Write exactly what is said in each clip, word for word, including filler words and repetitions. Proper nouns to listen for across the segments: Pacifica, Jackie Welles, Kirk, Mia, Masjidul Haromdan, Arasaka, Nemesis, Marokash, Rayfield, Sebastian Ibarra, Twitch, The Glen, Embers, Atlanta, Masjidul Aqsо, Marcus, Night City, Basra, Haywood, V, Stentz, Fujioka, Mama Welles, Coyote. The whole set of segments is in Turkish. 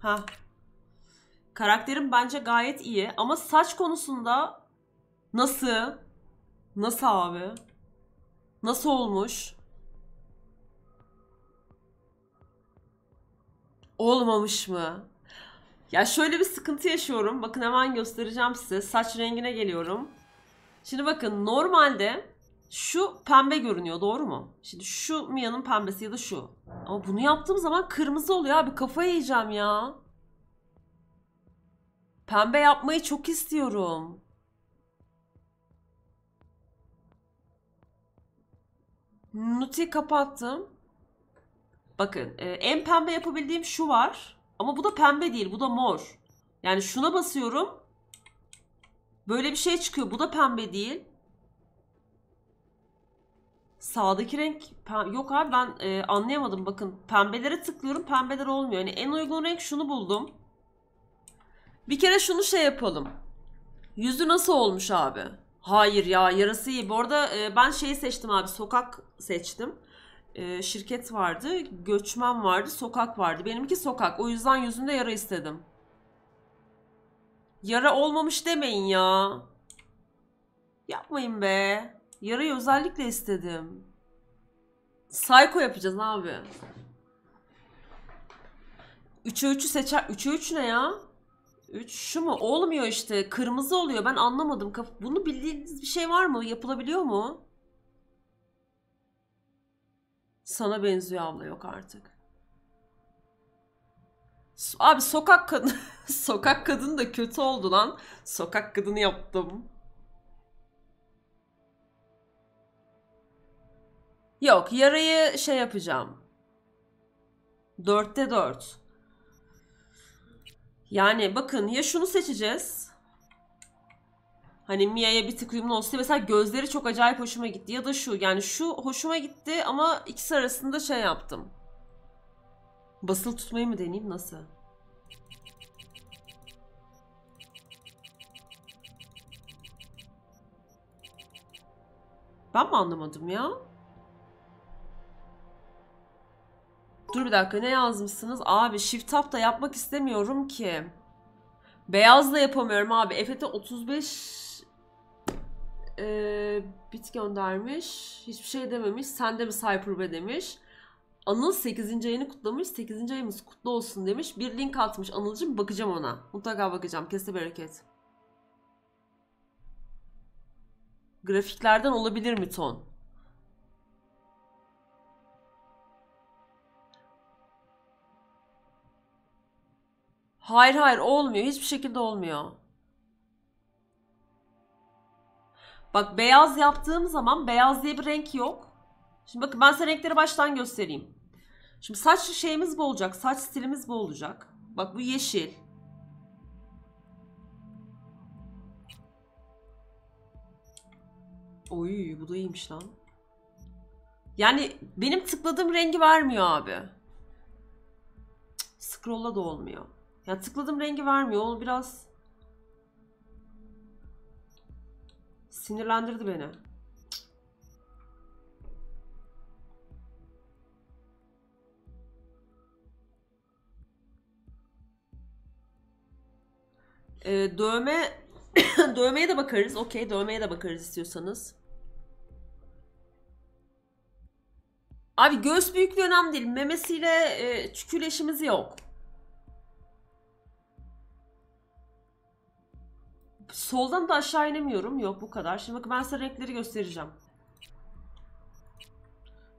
Ha. Karakterim bence gayet iyi ama saç konusunda nasıl? Nasıl abi? Nasıl olmuş? Olmamış mı? Ya şöyle bir sıkıntı yaşıyorum. Bakın hemen göstereceğim size. Saç rengine geliyorum. Şimdi bakın normalde şu pembe görünüyor, doğru mu? Şimdi şu Mia'nın pembesi ya da şu. Ama bunu yaptığım zaman kırmızı oluyor abi. Kafayı yiyeceğim ya. Pembe yapmayı çok istiyorum. Nuti kapattım. Bakın en pembe yapabildiğim şu var. Ama bu da pembe değil. Bu da mor. Yani şuna basıyorum. Böyle bir şey çıkıyor. Bu da pembe değil. Sağdaki renk... Yok abi ben e, anlayamadım. Bakın pembelere tıklıyorum. Pembeler olmuyor. Yani en uygun renk şunu buldum. Bir kere şunu şey yapalım. Yüzü nasıl olmuş abi? Hayır ya, yarası iyi. Bu arada e, ben şeyi seçtim abi. Sokak seçtim. E, şirket vardı. Göçmen vardı. Sokak vardı. Benimki sokak. O yüzden yüzümde yara istedim. Yara olmamış demeyin ya. Yapmayın be. Yarayı özellikle istedim. Psycho yapacağız abi. üçe üçü seçer. üçe üç ne ya? üç şu mu? Olmuyor işte. Kırmızı oluyor. Ben anlamadım. Bunu bildiğiniz bir şey var mı? Yapılabiliyor mu? Sana benziyor abla. Yok artık. Abi sokak kadın. Sokak kadını da kötü oldu lan. Sokak kadını yaptım. Yok, yarayı şey yapacağım. dörtte dört. Yani bakın ya şunu seçeceğiz. Hani Mia'ya bir tık uyumlu olsun. Mesela gözleri çok acayip hoşuma gitti. Ya da şu, yani şu hoşuma gitti ama ikisi arasında şey yaptım. Basılı tutmayı mı deneyeyim, nasıl? Ben mi anlamadım ya? Dur bir dakika, ne yazmışsınız? Abi shift up da yapmak istemiyorum ki. Beyaz da yapamıyorum abi. Efete otuz beş ee, bit göndermiş. Hiçbir şey dememiş. Sen de mi Cyperbe demiş. Anıl sekizinci ayını kutlamış. sekizinci ayımız kutlu olsun demiş. Bir link atmış Anıl'cığım, bakacağım ona. Mutlaka bakacağım. Kesin bereket. Grafiklerden olabilir mi ton? Hayır hayır olmuyor. Hiçbir şekilde olmuyor. Bak beyaz yaptığım zaman beyaz diye bir renk yok. Şimdi bakın ben size renkleri baştan göstereyim. Şimdi saç şeyimiz bu olacak. Saç stilimiz bu olacak. Bak bu yeşil. Oy, bu da iyiymiş lan. Yani benim tıkladığım rengi vermiyor abi. Scroll'la da olmuyor. Ya tıkladım rengi vermiyor. O biraz sinirlendirdi beni. Ee, dövme dövmeye de bakarız. Okey, dövmeye de bakarız istiyorsanız. Abi göğüs büyüklüğü önemli değil. Memesiyle e, çüküyle işimiz yok. Soldan da aşağı inemiyorum. Yok, bu kadar. Şimdi bakın ben size renkleri göstereceğim.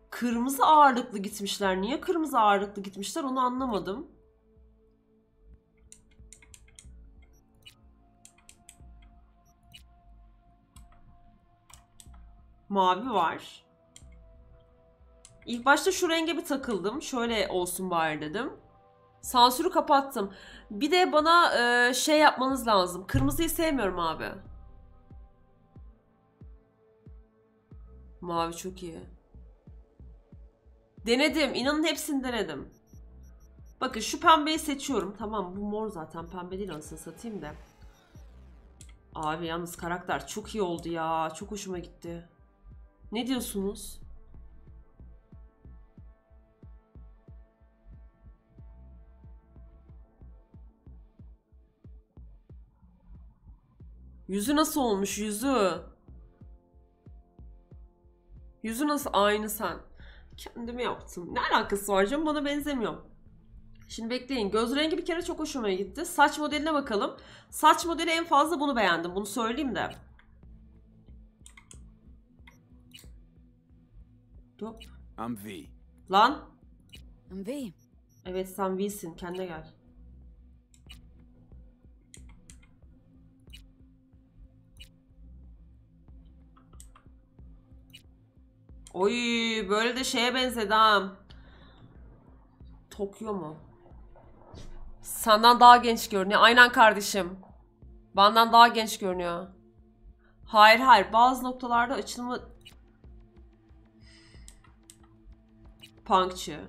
Kırmızı ağırlıklı gitmişler. Niye kırmızı ağırlıklı gitmişler onu anlamadım. Mavi var. İlk başta şu renge bir takıldım. Şöyle olsun bari dedim. Sansürü kapattım. Bir de bana e, şey yapmanız lazım. Kırmızıyı sevmiyorum abi. Mavi çok iyi. Denedim. İnanın hepsini denedim. Bakın şu pembeyi seçiyorum. Tamam, bu mor zaten. Pembe değil, anasını satayım da. Abi yalnız karakter çok iyi oldu ya. Çok hoşuma gitti. Ne diyorsunuz? Yüzü nasıl olmuş yüzü? Yüzü nasıl? Aynı sen. Kendimi yaptım. Ne alakası var canım? Bana benzemiyor. Şimdi bekleyin. Göz rengi bir kere çok hoşuma gitti. Saç modeline bakalım. Saç modeli en fazla bunu beğendim. Bunu söyleyeyim de. I'm V. Lan. I'm V. Evet sen V'sin. Kendine gel. Oy böyle de şeye benzedi ha. Tokyo mu? Senden daha genç görünüyor. Aynen kardeşim. Benden daha genç görünüyor. Hayır hayır. Bazı noktalarda açılma... Punkçı.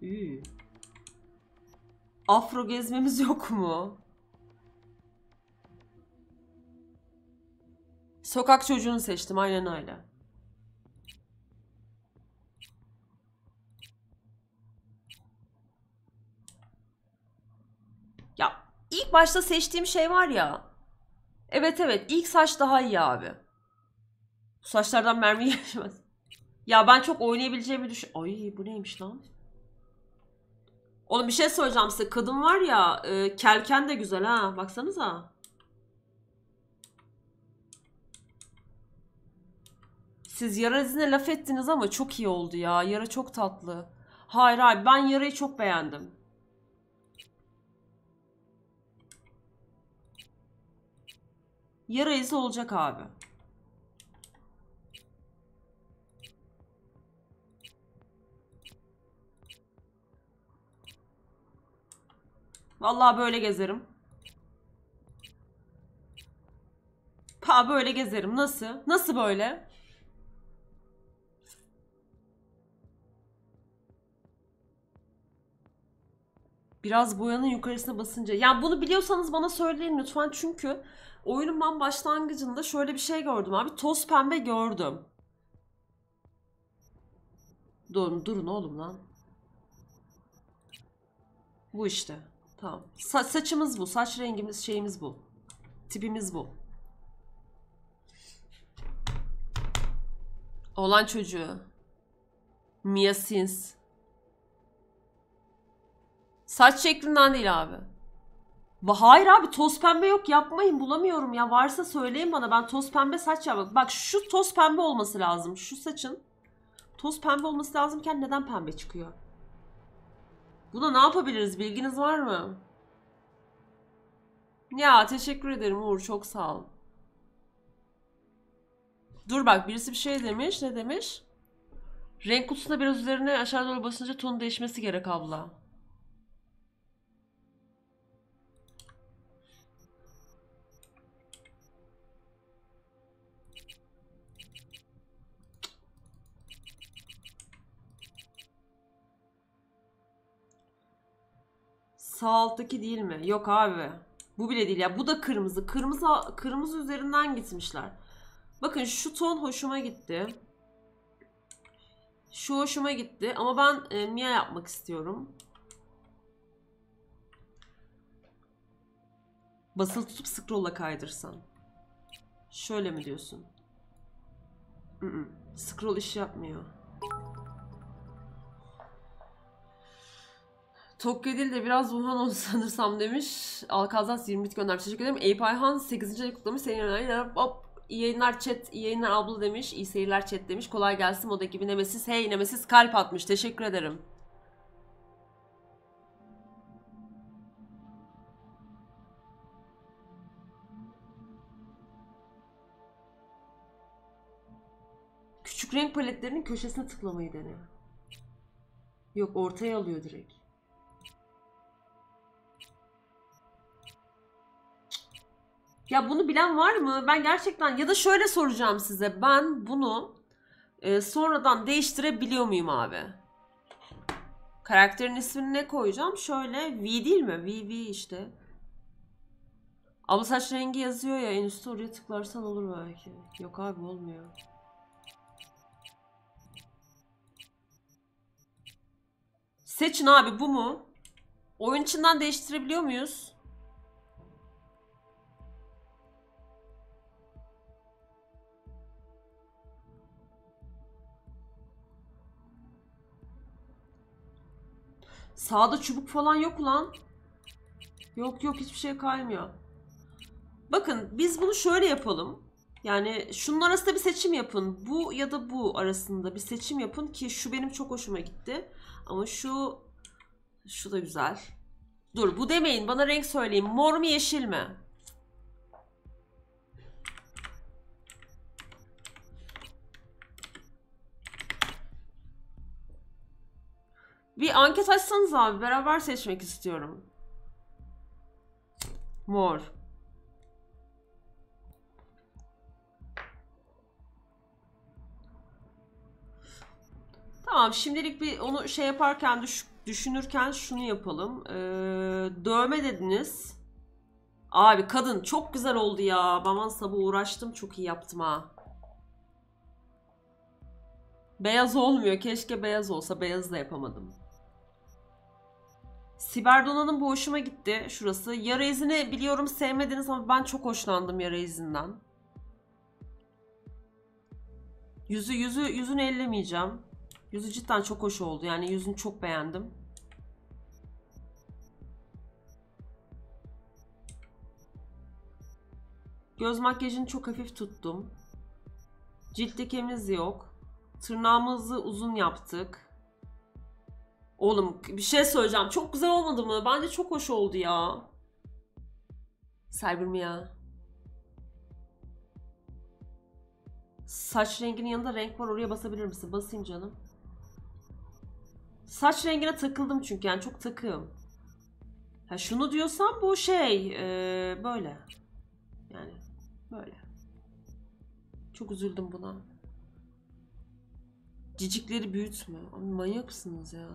Üy. Afro gezmemiz yok mu? Sokak çocuğunu seçtim, aynen öyle. Ya ilk başta seçtiğim şey var ya. Evet evet, ilk saç daha iyi abi. Bu saçlardan mermi geçmez. Ya ben çok oynayabileceğimi düşün... Ay bu neymiş lan? Oğlum bir şey söyleyeceğim size. Kadın var ya, e, kelken de güzel ha. Baksanıza. Siz yara izine laf ettiniz ama çok iyi oldu ya. Yara çok tatlı. Hayır hayır ben yarayı çok beğendim. Yara izi olacak abi. Vallahi böyle gezerim. Pa böyle gezerim. Nasıl? Nasıl böyle? Biraz boyanın yukarısına basınca. Yani bunu biliyorsanız bana söyleyin lütfen. Çünkü oyunun ben başlangıcında şöyle bir şey gördüm abi. Toz pembe gördüm. Durun, durun oğlum lan. Bu işte. Tamam. Sa saçımız bu. Saç rengimiz şeyimiz bu. Tipimiz bu. Olan çocuğu. Mia Sins. Saç şeklinden değil abi. Hayır abi toz pembe yok, yapmayın, bulamıyorum ya, varsa söyleyin bana, ben toz pembe saç yapmak. Bak şu toz pembe olması lazım, şu saçın toz pembe olması lazımken neden pembe çıkıyor? Buna ne yapabiliriz, bilginiz var mı? Ya teşekkür ederim Uğur, çok sağ ol. Dur bak birisi bir şey demiş, ne demiş? Renk kutusunda biraz üzerine aşağı doğru basınca ton değişmesi gerek abla. Sağ alttaki değil mi? Yok abi. Bu bile değil ya. Bu da kırmızı. Kırmızı kırmızı üzerinden gitmişler. Bakın şu ton hoşuma gitti. Şu hoşuma gitti. Ama ben e, Mia yapmak istiyorum. Basılı tutup scroll'a kaydırsan. Şöyle mi diyorsun? Hı -hı. Scroll iş yapmıyor. Tokyo değil de biraz Wuhan oldu sanırsam demiş. Alkazas yirmi bit göndermiş. Teşekkür ederim. Eyüp Ayhan sekizinci ayı kutlamış. Senin yayınlar. Hop. İyi yayınlar chat. İyi yayınlar abla demiş. İyi seyirler chat demiş. Kolay gelsin. Moda gibi Nemesis. Hey Nemesis kalp atmış. Teşekkür ederim. Küçük renk paletlerinin köşesine tıklamayı dene. Yok ortaya alıyor direkt. Ya bunu bilen var mı? Ben gerçekten ya da şöyle soracağım size. Ben bunu e, sonradan değiştirebiliyor muyum abi? Karakterin ismini ne koyacağım? Şöyle V değil mi? V V işte. Abla saç rengi yazıyor ya en üstte, oraya tıklarsan olur belki. Yok abi olmuyor. Seçin abi bu mu? Oyun içinden değiştirebiliyor muyuz? Sağda çubuk falan yok lan. Yok yok, hiçbir şey kaymıyor. Bakın biz bunu şöyle yapalım. Yani şunun arasında bir seçim yapın. Bu ya da bu arasında bir seçim yapın ki şu benim çok hoşuma gitti. Ama şu... Şu da güzel. Dur bu demeyin, bana renk söyleyin. Mor mu yeşil mi? Bir anket açsanız abi, beraber seçmek istiyorum. Mor. Tamam, şimdilik bir onu şey yaparken düş, düşünürken şunu yapalım. Ee, dövme dediniz. Abi kadın çok güzel oldu ya. Baman sabah uğraştım, çok iyi yaptım ha. Beyaz olmuyor. Keşke beyaz olsa. Beyazı da yapamadım. Siber donanım bu hoşuma gitti. Şurası. Yara izini biliyorum sevmediniz ama ben çok hoşlandım yara izinden. Yüzü, yüzü, yüzünü ellemeyeceğim. Yüzü cidden çok hoş oldu. Yani yüzünü çok beğendim. Göz makyajını çok hafif tuttum. Cilt lekemiz yok. Tırnağımızı uzun yaptık. Oğlum bir şey söyleyeceğim. Çok güzel olmadı mı? Bence çok hoş oldu ya. Cyber Mia. Saç renginin yanında renk var. Oraya basabilir misin? Basayım canım. Saç rengine takıldım çünkü. Yani çok takığım. Ha, şunu diyorsam bu şey. Ee, böyle. Yani böyle. Çok üzüldüm buna. Cicikleri büyütme. Abi manyaksınız ya.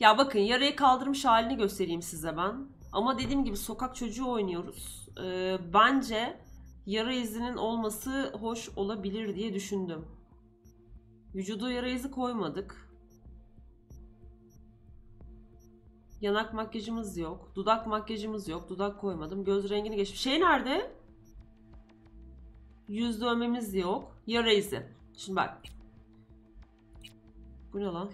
Ya bakın yarayı kaldırmış halini göstereyim size ben. Ama dediğim gibi sokak çocuğu oynuyoruz. Ee, bence yara izinin olması hoş olabilir diye düşündüm. Vücudu yara izi koymadık. Yanak makyajımız yok. Dudak makyajımız yok. Dudak koymadım. Göz rengini geçmiş. Şey nerede? Yüz dövmemiz yok. Yara izi. Şimdi bak. Bu ne lan?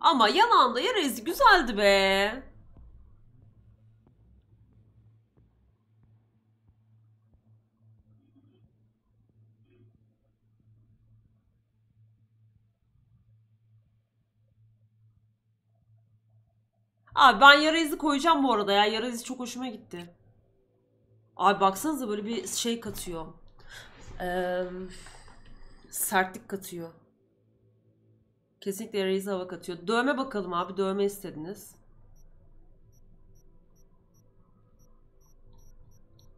Ama yanağımda yara izi güzeldi be. Abi ben yara izi koyacağım bu arada ya. Yara izi çok hoşuma gitti. Abi baksanıza böyle bir şey katıyor. Ee, sertlik katıyor. Kesinlikle yara izi hava katıyor. Dövme bakalım abi. Dövme istediniz.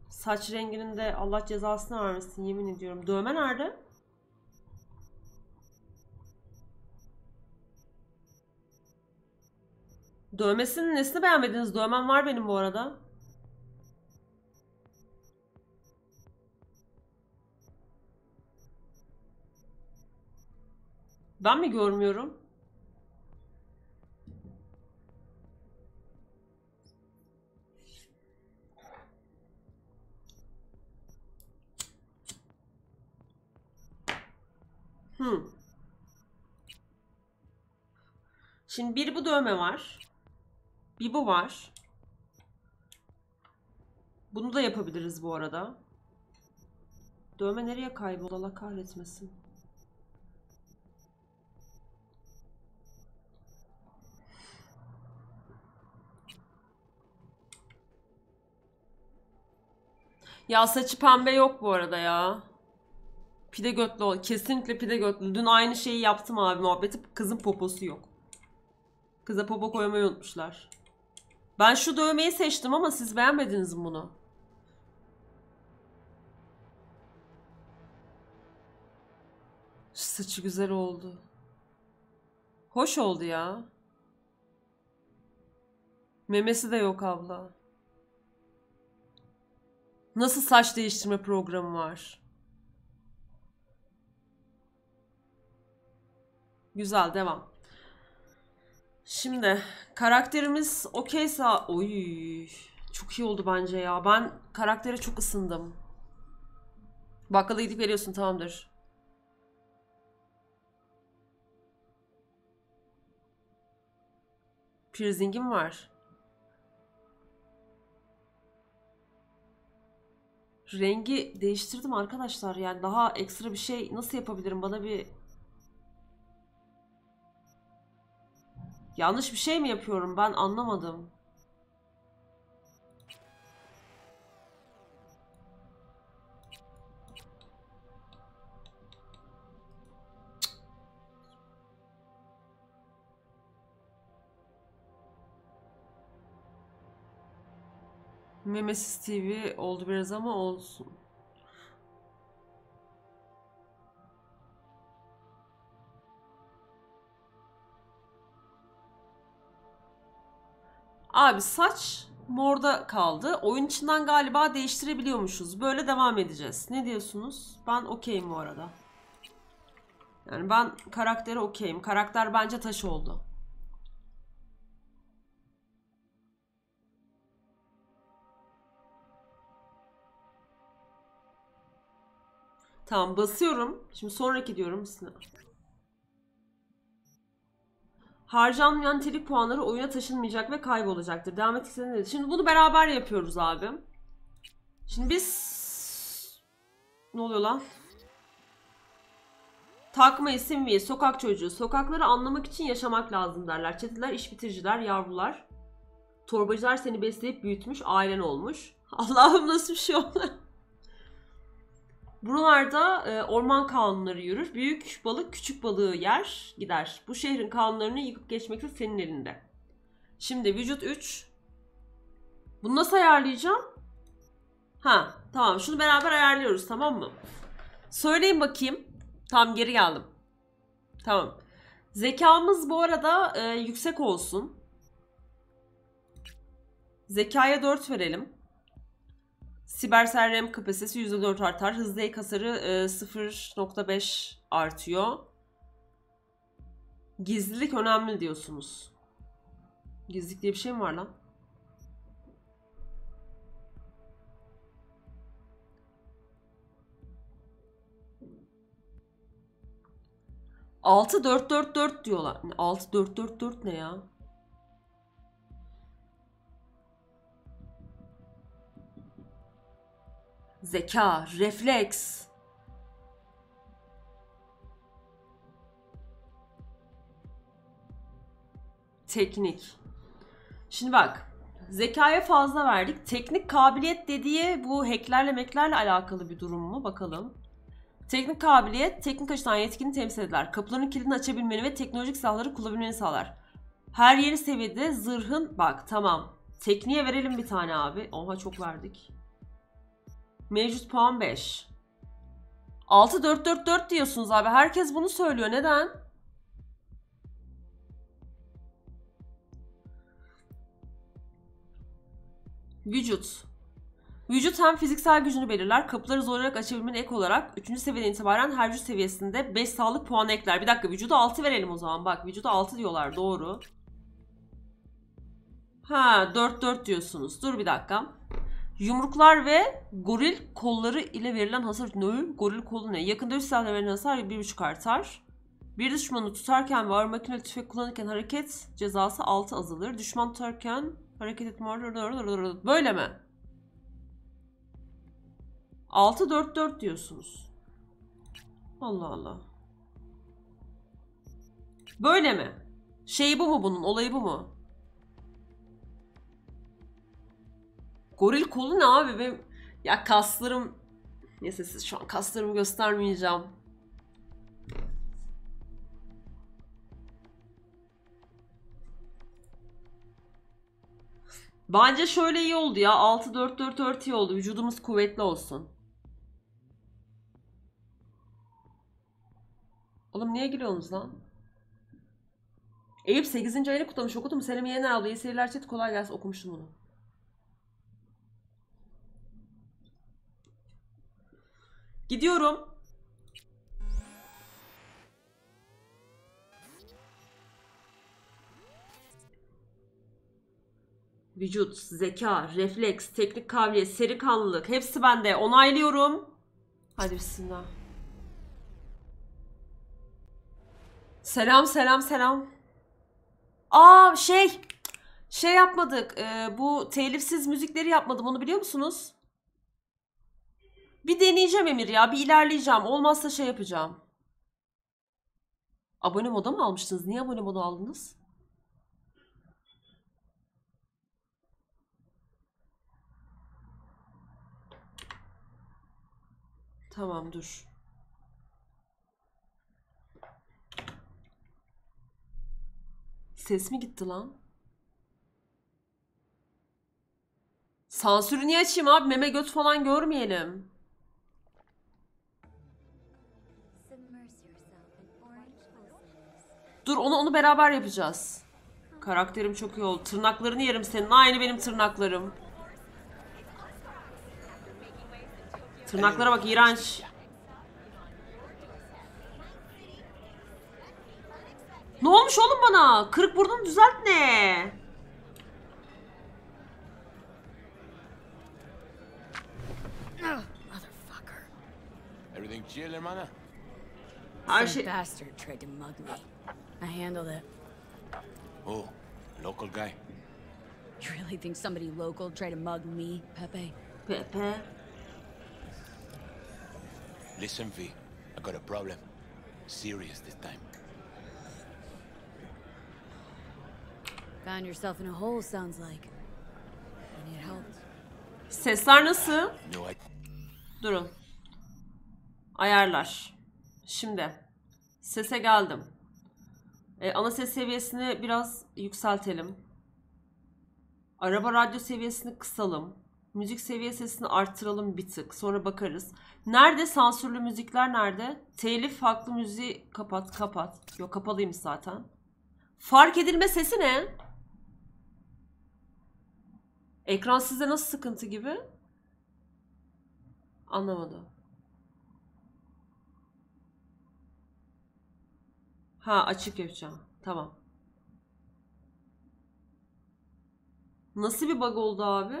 Saç renginin de Allah cezasını vermesin. Yemin ediyorum. Dövme nerede? Dövmesinin nesini beğenmediniz? Dövmem var benim bu arada. Ben mi görmüyorum? Hmm. Şimdi bir bu dövme var. Bir bu var. Bunu da yapabiliriz bu arada. Dövme nereye kayboldu? Allah kahretmesin. Ya saçı pembe yok bu arada ya. Pide götlü ol. Kesinlikle pide götlü. Dün aynı şeyi yaptım abi muhabbeti. Kızın poposu yok. Kıza popo koymayı unutmuşlar. Ben şu dövmeyi seçtim ama siz beğenmediniz mi bunu? Şu saçı güzel oldu. Hoş oldu ya. Memesi de yok abla. Nasıl saç değiştirme programı var? Güzel, devam. Şimdi karakterimiz okeyse... Oy, çok iyi oldu bence ya. Ben karaktere çok ısındım. Bakkala gidip geliyorsun, tamamdır. Piercing'im var. Rengi değiştirdim arkadaşlar. Yani daha ekstra bir şey nasıl yapabilirim? Bana bir... Yanlış bir şey mi yapıyorum? Ben anlamadım. Nemesis T V oldu biraz ama olsun. Abi saç morda kaldı. Oyun içinden galiba değiştirebiliyormuşuz. Böyle devam edeceğiz. Ne diyorsunuz? Ben okeyim bu arada. Yani ben karaktere okeyim. Karakter bence taş oldu. Tamam, basıyorum. Şimdi sonraki diyorum. Sınav. Harcanmayan telif puanları oyuna taşınmayacak ve kaybolacaktır. Devam etmek istediğiniz. Şimdi bunu beraber yapıyoruz abi. Şimdi biz... Ne oluyor lan? Takma isim V. Sokak çocuğu. Sokakları anlamak için yaşamak lazım derler. Çeteler, iş bitiriciler, yavrular. Torbacılar seni besleyip büyütmüş, ailen olmuş. Allah'ım nasıl bir şey oldu? Buralarda e, orman kanunları yürür. Büyük balık küçük balığı yer gider. Bu şehrin kanunlarını yıkıp geçmek de senin elinde. Şimdi vücut üç. Bunu nasıl ayarlayacağım? Ha tamam, şunu beraber ayarlıyoruz, tamam mı? Söyleyin bakayım. Tamam, geri geldim. Tamam. Zekamız bu arada e, yüksek olsun. Zekaya dört verelim. Sibersel RAM kapasitesi yüzde dört artar. Hızlı ek hasarı sıfır nokta beş artıyor. Gizlilik önemli diyorsunuz. Gizlilik diye bir şey mi var lan? altı dört dört dört diyorlar. altı dört dört dört ne ya? Zeka, refleks. Teknik. Şimdi bak. Zekaya fazla verdik. Teknik kabiliyet dediği bu hacklerle meklerle alakalı bir durum mu? Bakalım. Teknik kabiliyet, teknik açıdan yetkini temsil eder. Kapıların kilidini açabilmeni ve teknolojik silahları kullanabilmeni sağlar. Her yeni seviyede zırhın... Bak tamam. Tekniğe verelim bir tane abi. Oha çok verdik. Mevcut puan beş. altı dört dört dört diyorsunuz abi. Herkes bunu söylüyor. Neden? Vücut. Vücut hem fiziksel gücünü belirler. Kapıları zorlayarak açabilmeni ek olarak üçüncü seviyeden itibaren her vücut seviyesinde beş sağlık puanı ekler. Bir dakika, vücuda altı verelim o zaman. Bak vücuda altı diyorlar, doğru. Ha dört dört diyorsunuz. Dur bir dakika. Yumruklar ve goril kolları ile verilen hasar. Ne? Goril kolu ne? Yakında üç saatte verilen hasar bir buçuk artar. Bir düşmanı tutarken ve ağır makineli tüfek kullanırken hareket cezası altı azalır. Düşman tutarken hareket etme... Böyle mi? altı dört dört diyorsunuz. Allah Allah. Böyle mi? Şeyi bu mu bunun? Olayı bu mu? Goril kolu ne abi? Benim... Ya kaslarım... Neyse siz şu an kaslarımı göstermeyeceğim. Bence şöyle iyi oldu ya. altı dört dört dört iyi oldu. Vücudumuz kuvvetli olsun. Oğlum niye giriyorsunuz lan? Eyüp sekizinci ayını kutlamış, okudum. Selim Yener abla iyi seyirler chat, kolay gelsin, okumuştum bunu. Gidiyorum. Vücut, zeka, refleks, teknik kabiliyet, seri kanlılık hepsi bende. Onaylıyorum. Hadi bismillah. Selam selam selam. Aa şey. Şey yapmadık. E, bu telifsiz müzikleri yapmadım. Onu biliyor musunuz? Bir deneyeceğim Emir ya. Bir ilerleyeceğim. Olmazsa şey yapacağım. Abone moda mı almıştınız? Niye abone moda aldınız? Tamam dur. Ses mi gitti lan? Sansürü niye açayım abi? Meme göt falan görmeyelim. Dur onu onu beraber yapacağız. Karakterim çok iyi oldu. Tırnaklarını yerim senin. Aynı benim tırnaklarım. Tırnaklara bak iğrenç. Ne olmuş oğlum bana? Kırık burnunu düzelt ne? Her şey... Oh, local guy. You really think somebody local tried to mug me, Pepe? Pepe. Listen, V, I got a problem. Serious this time. Found yourself in a hole, sounds like. You need help. Sesler nasıl? No, I... Durun. Ayarlar. Şimdi. Sese geldim. Ee, ana ses seviyesini biraz yükseltelim. Araba radyo seviyesini kısalım. Müzik seviye sesini arttıralım bir tık. Sonra bakarız. Nerede? Sansürlü müzikler nerede? Telif haklı müziği kapat kapat. Yok kapalıymış zaten. Fark edilme sesi ne? Ekran sizde nasıl sıkıntı gibi? Anlamadım. Ha açık yapacağım. Tamam. Nasıl bir bug oldu abi?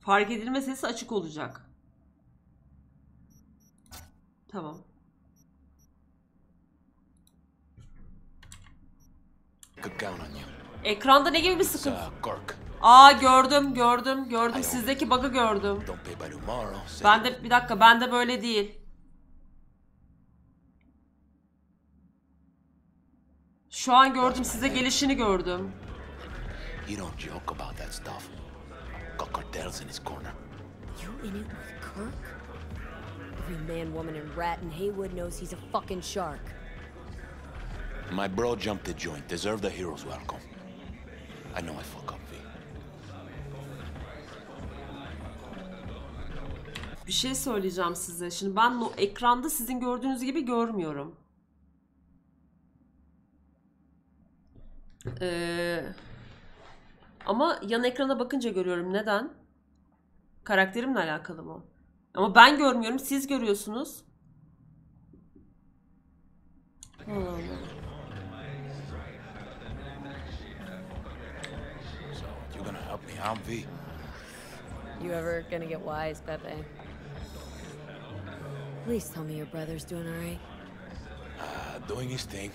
Fark edilme sesi açık olacak. Tamam. Ekranda ne gibi bir sıkıntı? Aa gördüm gördüm gördüm sizdeki bug'ı gördüm. Ben de bir dakika ben de böyle değil. Şu an gördüm size gelişini gördüm. Cartels in his corner. You in it with Kirk? Every man, woman, and rat in Haywood knows he's a fucking shark. My bro jumped the joint. Deserve the hero's welcome. I know I fuck up, V. Bir şey söyleyeceğim size. Şimdi ben o ekranda sizin gördüğünüz gibi görmüyorum. Eee... Ama yan ekrana bakınca görüyorum. Neden? Karakterimle alakalı mı? Ama ben görmüyorum. Siz görüyorsunuz. Hmm.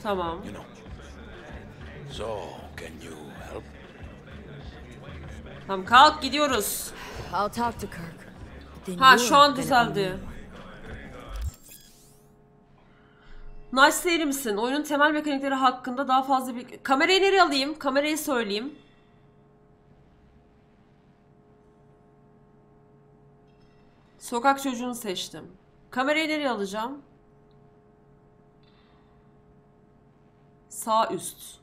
Tamam. Tamam kalk gidiyoruz. Ha şu an düzeldi. Nice City misin? Oyunun temel mekanikleri hakkında daha fazla bir... Kamerayı nereye alayım? Kamerayı söyleyeyim. Sokak çocuğunu seçtim. Kamerayı nereye alacağım? Sağ üst.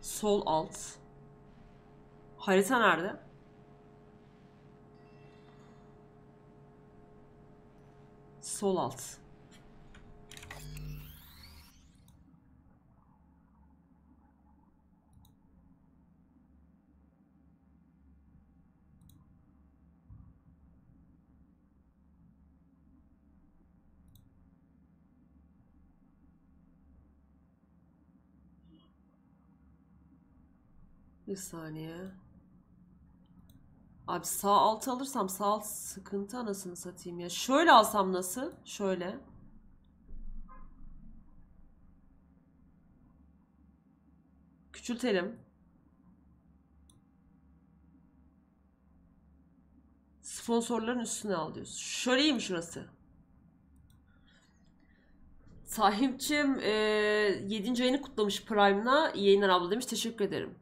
Sol alt. Harita nerede? Sol alt. Bir saniye. Abi sağ altı alırsam sağ alt sıkıntı anasını satayım ya. Şöyle alsam nasıl? Şöyle. Küçültelim. Sponsorların üstüne al diyorsun. Şöyle iyi mi şurası? Sahipçim ee, yedinci ayını kutlamış Prime'la. İyi yayınlar abla demiş. Teşekkür ederim.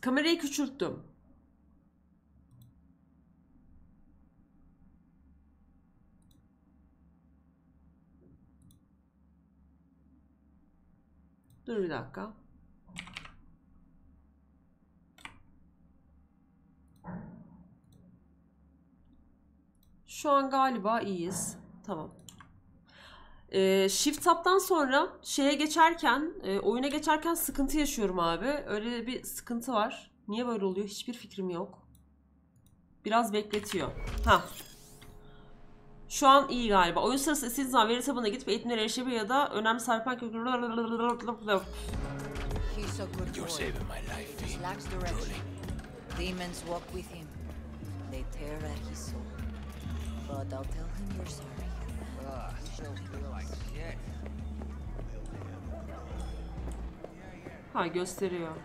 Kamerayı küçülttüm. Dur bir dakika. Şu an galiba iyiyiz. Tamam. E, Shift Tab'dan sonra şeye geçerken, e, oyuna geçerken sıkıntı yaşıyorum abi. Öyle bir sıkıntı var. Niye böyle oluyor? Hiçbir fikrim yok. Biraz bekletiyor. Ha. Şu an iyi galiba. Oyun sırası istediğiniz zaman veri tabanına gidip eğitimlere erişebilir ya da önemli sarpan kökleri... Ha, gösteriyor.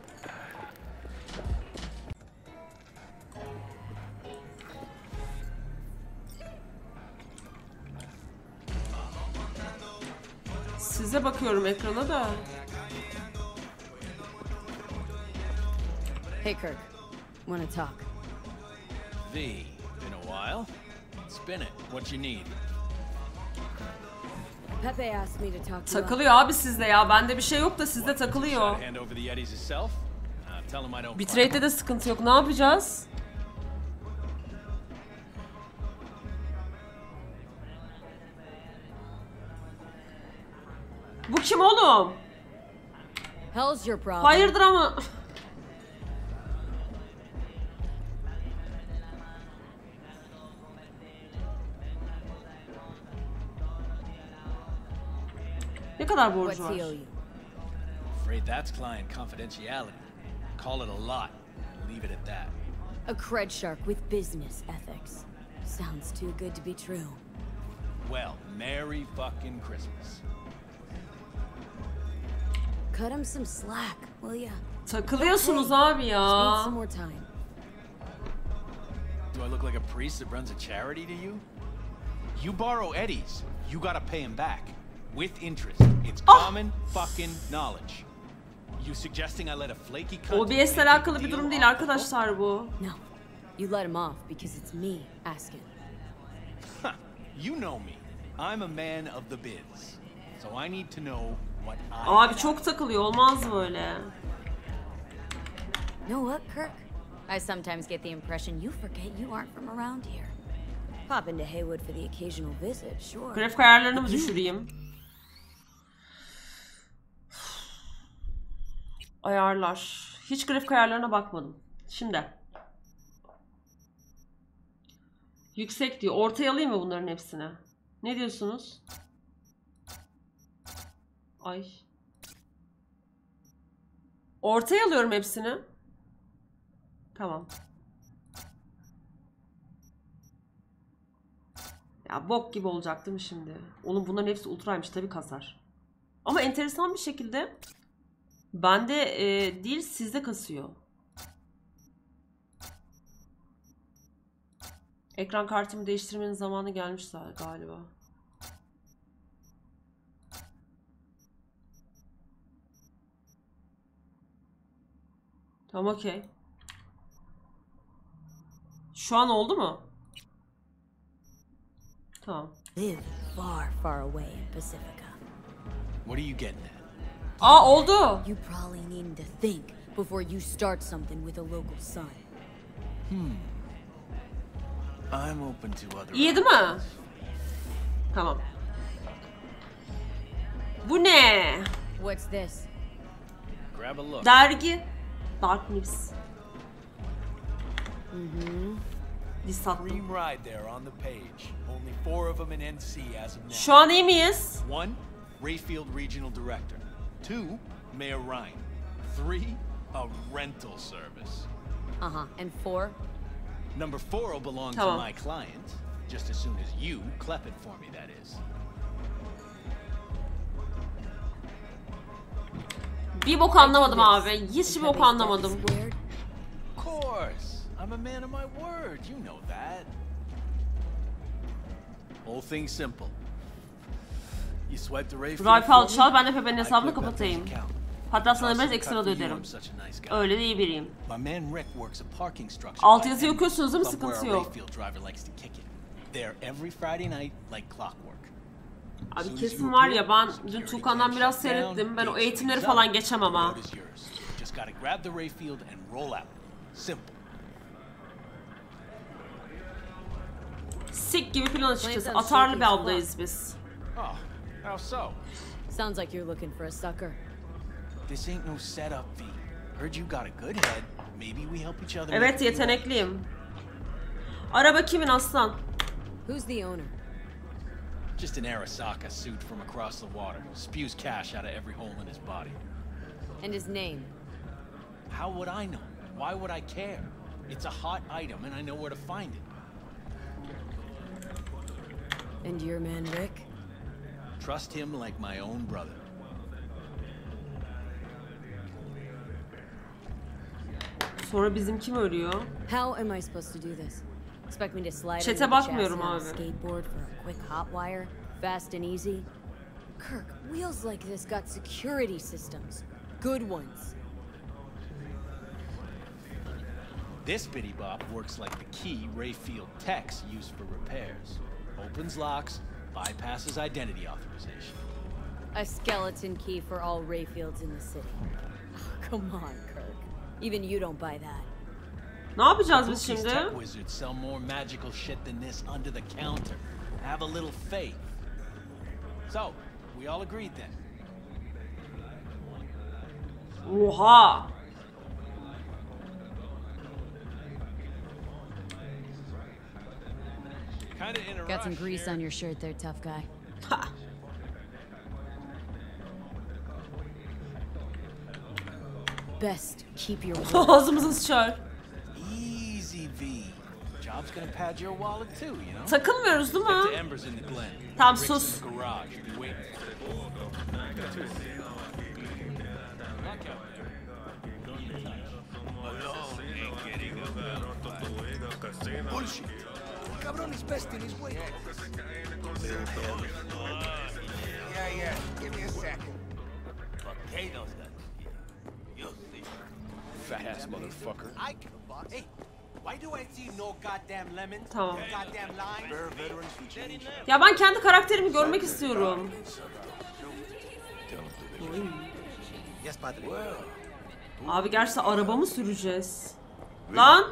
Size bakıyorum ekrana da. Hey Kirk, wanna talk? V, been a while. Spin it. What you need? Takılıyor abi sizde ya. Bende bir şey yok da sizde takılıyor. Bitrate'de de sıkıntı yok. Ne yapacağız? Bu kim oğlum? Hayırdır ama... Ne kadar borcu var? Afraid that's client confidentiality. Call it a lot. Leave it at that. A cred shark with business ethics. Sounds too good to be true. Well, merry fucking Christmas. Cut him some slack, will ya? Takılıyorsunuz abi ya. Do I look like a priest that runs a charity to you? You borrow eddies, you gotta pay him back. With interest. It's common fucking knowledge. You suggesting I let a flaky cunt? O B S'le alakalı bir durum değil arkadaşlar bu. No. You let him off because it's me asking. You know me. I'm a man of the biz. So I need to know what I... Abi çok takılıyor. Olmaz böyle. You know what, Kirk? I sometimes get the impression you forget you aren't from around here. Pop into Haywood for the occasional visit, sure. Grafik ayarlarını mı düşüreyim? Ayarlar. Hiç grafik ayarlarına bakmadım. Şimdi. Yüksek diyor. Ortaya alayım mı bunların hepsini? Ne diyorsunuz? Ay. Ortaya alıyorum hepsini. Tamam. Ya bok gibi olacak değil mi şimdi? Onun bunların hepsi ultraymış. Tabii kasar. Ama enteresan bir şekilde... Bende e, değil sizde kasıyor. Ekran kartımı değiştirmenin zamanı gelmiş galiba. Tamam, okey. Şu an oldu mu? Tamam. Live far far away in Pacifica. What are you getting at? Aa oldu. You probably need to think before you start something with a local sun. Hmm. I'm open to other. İyi değil mi? Tamam. Bu ne? What's this? Grab a look. Dergi. Dark News. Mhm. Dream right there on the page. Only four of them in N C as of now. Şu an iyi miyiz? One, Rayfield Regional Director. Two, Mayor Ryan. Three, a rental service. Uh huh. And four. Number four will belong tamam. to my client. Just as soon as you clep it for me, that is. Bir bok anlamadım abi. Hiçbir bok anlamadım. Of course. I'm a man of my word. You know that. Whole thing simple. You swipe the Rayfield. Rayfield çal, ben de Pepe'nin hesabını kapatayım. Hatta sana biraz ekstra da öderim. Öyle de iyi biriyim. Alt yazıyı okuyorsunuz değil mi? Sıkıntı yok. Abi kesin var ya, ben dün Tuğkan'dan biraz seyrettim. Ben o eğitimleri falan geçemem ha. Sik gibi plan açıkçası. Atarlı bir ablayız biz. Sounds like you're looking for a sucker. This ain't no setup, V. Heard you got a good head. Maybe we help each other. Evet, yetenekliyim. Araba kimin aslan? Who's the owner? Just an Arasaka suit from across the water. Spews cash out of every hole in his body. And his name? How would I know? Why would I care? It's a hot item and I know where to find it. And your man Rick? Trust him like my own brother. Sonra bizim kim ölüyor? How am I supposed to do this? Expect me to slide Çete bakmıyorum abi. Skateboard for a quick hot wire, fast and easy. Kirk, wheels like this got security systems, good ones. This bitty bop works like the key Rayfield techs use for repairs. Opens locks, bypasses identity authorization. A skeleton key for all Rayfields in the city. Oh, come on, Kirk. Even you don't buy that. Ne yapacağız biz şimdi? Wizards sell more magical shit than this under the counter. Have a little faith. So, we all agreed then. Oha! Got some grease on your shirt there, tough guy. Ha. Best keep your ağzımızı sıçar. Easy V. Job's gonna pad your wallet too, you know. Takılmıyoruz değil mi? Tamam sus. Tamam. Ya ben kendi karakterimi görmek istiyorum. Abi gerçi araba mı süreceğiz? Lan!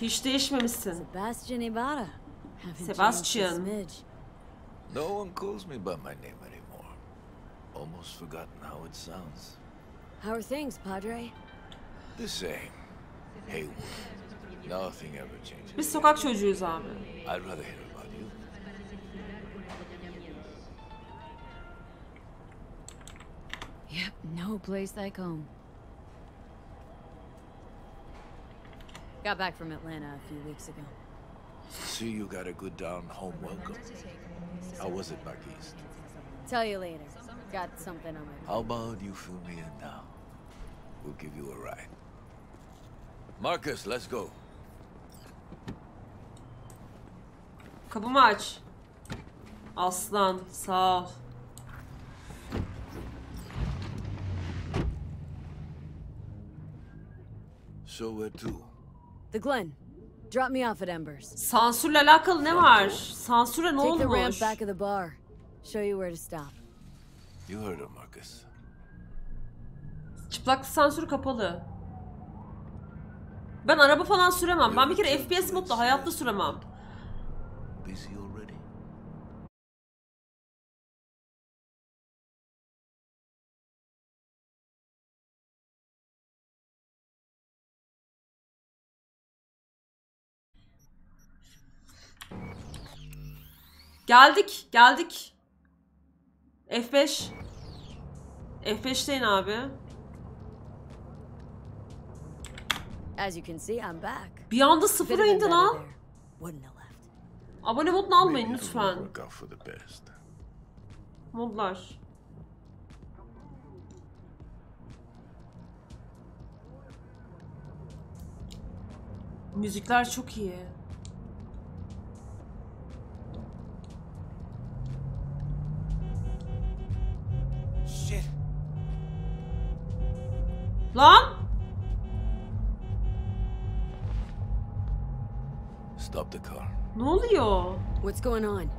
Hiç değişmemişsin. Sebastian Ibarra. Sebastian. No one calls me by my name anymore. Almost forgotten how it sounds. How are things, Padre? The same. Haywood. Nothing ever changes. Biz sokak çocuğuyuz abi. I'd rather hear about you. Yep, no place like home. Got back from Atlanta a few weeks ago. See, you got a good down home welcome. How was it back east? Tell you later. Got something on my mind. How about you fill me in now? We'll give you a ride. Marcus, let's go. Kapımı aç. Aslan, sağ ol. So where to? The Glen. Drop me off at Embers. Sansürle alakalı ne var? Sansüre ne olmuş? Take the ramp back of the bar. Show you where to stop. You heard him, Marcus. Çıplaklık sansür kapalı. Ben araba falan süremem. Ben bir kere F P S modda hayatta süremem. Geldik, geldik. F beş. F beş'teyin abi. As you can see, I'm back. Bir anda sıfıra indi lan. Abone modunu almayın lütfen. Modlar. Müzikler çok iyi. Lan! Stop the car. Ne oluyor? What's going on?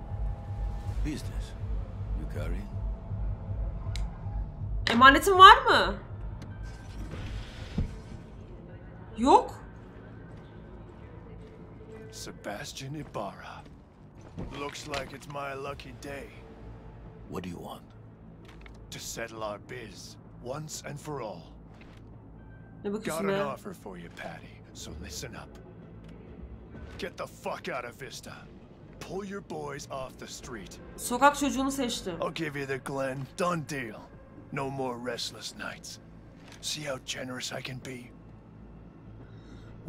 Business. You carry it. Emanetin var mı? Yok. Sebastian Ibarra. Looks like it's my lucky day. What do you want? To settle our biz once and for all. Got an offer for you, Patty, so listen up. Get the fuck out of Vista. Pull your boys off the street. Sokak çocuğunu seçtim. I'll give you the Glen. Done deal. No more restless nights. See how generous I can be.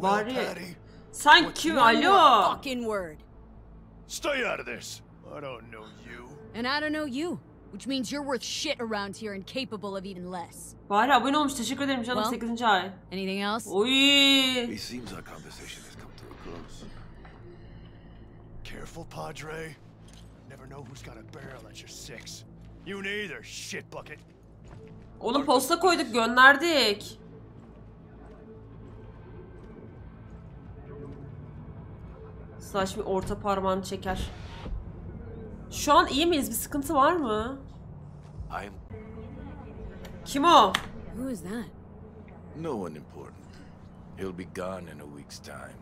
Well, Patty. Thank you, alo. Fucking word. Stay out of this. I don't know you. And I don't know you. Which means you're worth shit around here and capable of even less. Bari abone olmuş. Teşekkür ederim canım. sekizinci ay. Anything else? Oy. It seems our conversation has come to a close. Careful, Padre. Never know who's got a barrel at your six. You neither, shit bucket. Oğlum posta koyduk, gönderdik. Slash bir orta parmağını çeker. Şu an iyi miyiz? Bir sıkıntı var mı? I'm... Kim o? Who is that? No one important. He'll be gone in a week's time.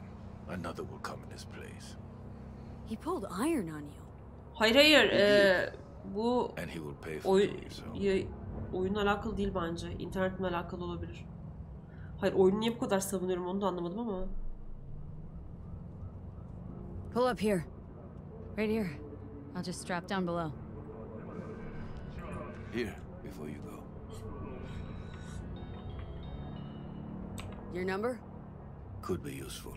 Another will come in his place. He pulled iron on you. Hayır hayır, ee, bu oy... oyunla alakalı değil bence. İnternetle alakalı olabilir. Hayır, oyunu niye bu kadar savunuyorum onu da anlamadım ama. Pull up here. Right here. I'll just strap down below. Here, before you go. Your number? Could be useful.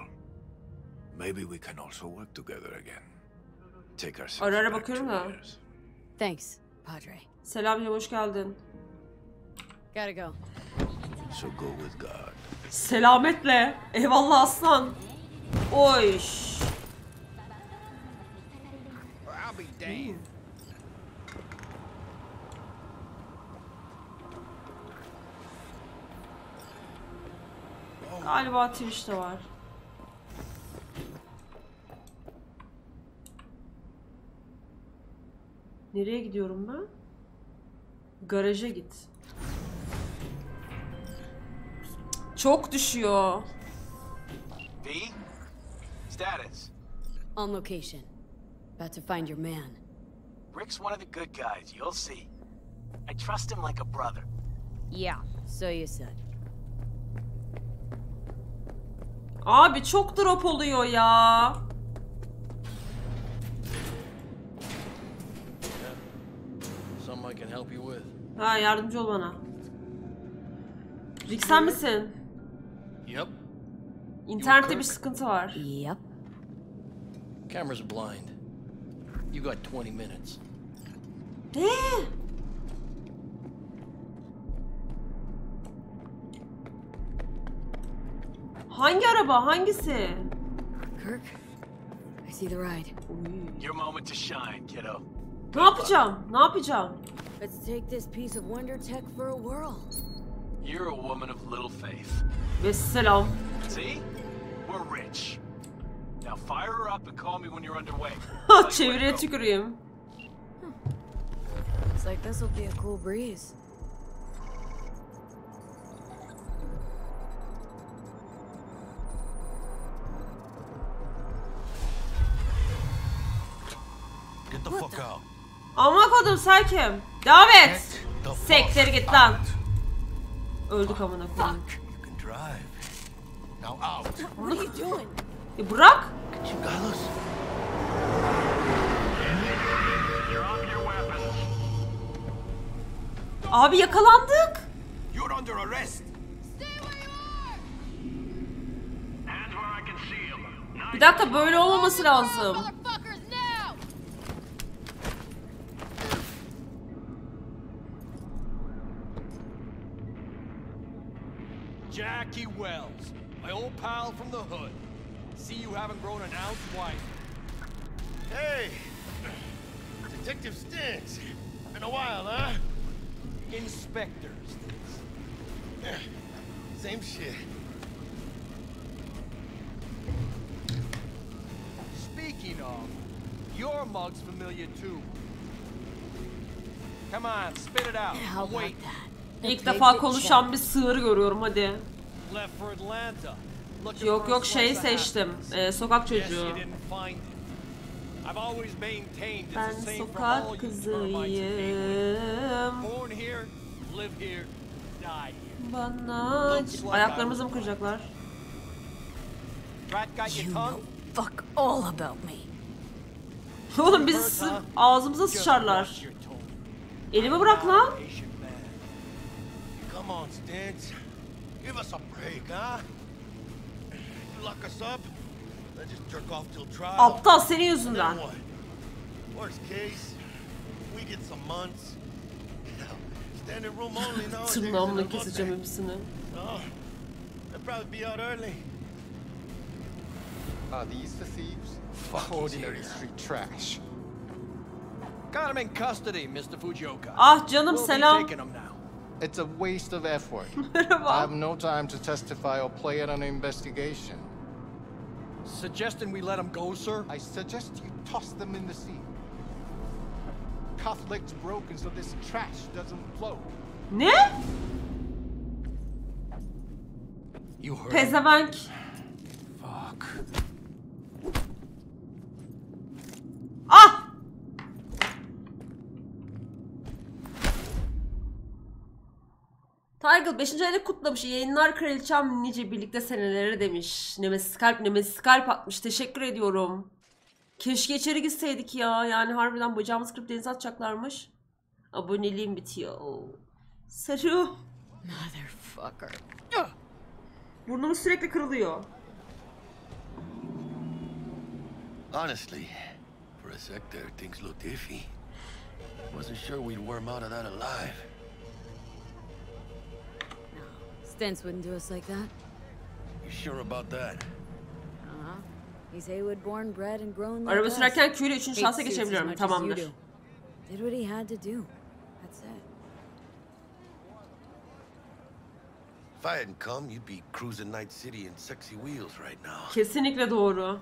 Maybe we can also work together again. Take ourselves Arara back bakıyorum da. Thanks, Padre. Selam, hoş geldin. Gotta go. So go with God. Selametle. Eyvallah aslan. Oy. Damn. Galiba Twitch de var. Nereye gidiyorum ben? Garaja git. Çok düşüyor. V? Status. On location. About to find your man. Rick's one of the good guys, you'll see. I trust him like a brother. Yeah, so you said. Abi çok drop oluyor ya. Something I can help you with. Ha, yardımcı ol bana. Rick sen misin? Yep. İnternette bir sıkıntı var. Yep. Camera's blind. You got twenty minutes. Ne? Hangi araba? Hangisi? Kirk, I see the ride. Your moment to shine, kiddo. Ne yapacağım? Ne yapacağım? Let's take this piece of wonder tech for a whirl. You're a woman of little faith. Ve selam. See? We're rich. Ha, çeviriye tüküreyim. It's like this will be a cool breeze. Amına kodum sakin. Devam et. Sektir git lan. Öldük amına kodum. E bırak. Abi yakalandık. Bir dakika, böyle olmaması lazım. Jackie Welles, my old pal from the hood. See you haven't grown an ounce wiser. Hey, Detective Stinks. Been a while, huh? Inspector Stinks. Same shit. Speaking of, your mug's familiar too. Come on, spit it out. I'll wait. İlk defa konuşan bir sığır görüyorum, hadi. Yok yok, şey seçtim, ee, sokak çocuğu. Ben sokak kızıyım. Bana... Ayaklarımızı mı kıracaklar? Oğlum bizi ağzımıza sıçarlar. Elimi bırak lan. Come on, Stance. Give us a break, huh? You lock us up, let's just jerk off till trial. Aptal, senin yüzünden. Worst case, we get some months. Standing room only now. Tırnağımla keseceğim hepsini. Oh, they'll probably be out early. Are these the thieves? Ordinary street trash. Got him in custody, Mister Fujioka. Ah canım, selam. It's a waste of effort. I have no time to testify or play at an investigation. Suggesting we let them go, sir? I suggest you toss them in the sea. Cufflink's broken so this trash doesn't flow. Ne? You heard. Pezevenk. Fuck. Ah! Tiger beşinci ayını kutlamış. Yayınlar kraliçem, nice birlikte senelere demiş. Nemesis kalp, Nemesis kalp atmış. Teşekkür ediyorum. Keşke içeri gitseydik ya. Yani harbiden bacağımız kırıp denize atacaklarmış. Aboneliğim bitiyor. Sarı. Motherfucker. Burnumuz sürekli kırılıyor. Honestly, for a sector things looked iffy. Wasn't sure we'd worm out of that alive. Stentz wouldn't do us like that. You sure about that? Uh-huh. He's Haywood born, bred, and grown. Araba sürerken Q'yle üçüncü şahsa geçebiliyorum. Tamamdır. Did what he had to do. That's it. If I hadn't come, you'd be cruising Night City in sexy wheels right now. Kesinlikle doğru.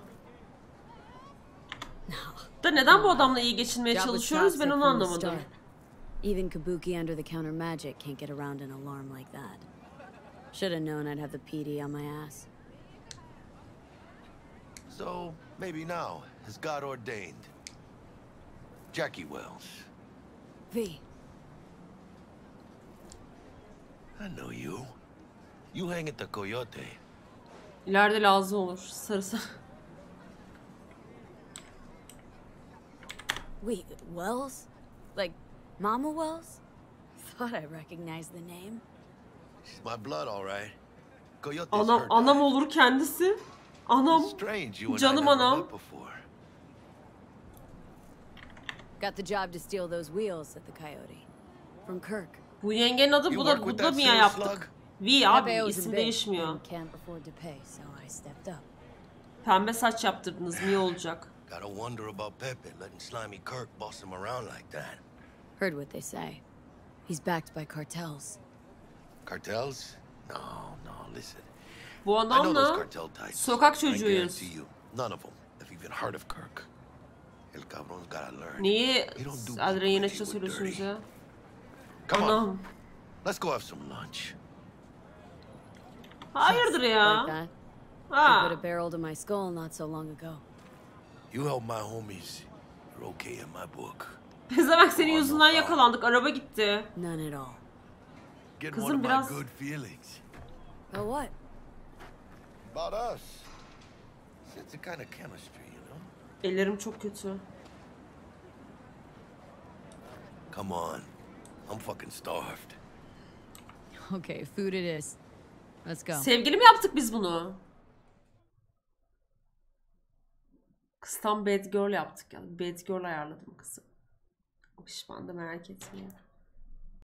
Da neden bu adamla iyi geçinmeye çalışıyoruz? Ben onu anlamadım. Even Kabuki under the counter magic can't get around an alarm like that. Should have known I'd have the P D on my ass. So maybe now, as God ordained. Jackie Welles. V. I know you. You hang at the Coyote. İleride lazım olur sarısı. Wait, Welles? Like Mama Welles? Thought I recognized the name. My blood, all right. Anam, anam olur kendisi. Anam, canım anam. Got the job to steal those wheels at the Coyote from Kirk. Bu yengenin adı bu da bu da Mia yaptık. V abi, isim değişmiyor. Pembe saç yaptırdınız, Mia olacak. Gotta wonder about Pepe letting slimy Kirk boss him around like that. Heard what they say. He's backed by cartels. Cartels? No, no, listen. Bu adamla sokak çocuğuyuz. None of them. even heard of Kirk. El cabron's gotta learn. Niye Adriana söylüyorsunuz ya? Come on. Let's go have some lunch. Hayırdır ya? Ah. I put a barrel to my skull not so long ago. You help my homies. You're okay in my book. Pezevenk senin yüzünden yakalandık. Araba gitti. None at all. Kızım biraz... Good feelings. About what? About us. It's the kind of chemistry, you know. Ellerim çok kötü. Come on. I'm fucking starved. Okay, food it is. Let's go. Sevgili mi yaptık biz bunu? Kız tam bad girl yaptık ya. Bad girl ayarladım kızı. Pişman da merak etmeyin.